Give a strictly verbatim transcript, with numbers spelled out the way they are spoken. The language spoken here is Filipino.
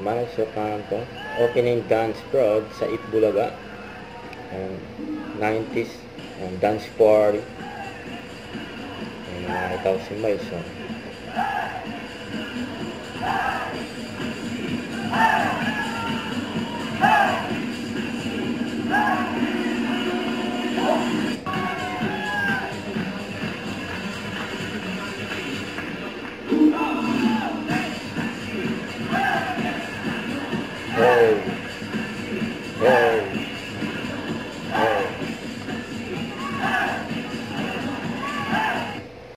Miles Ocampo, opening dance prog sa Eat Bulaga, um, nineties um, dance party. Nakakita ko si Miles. So. Oh.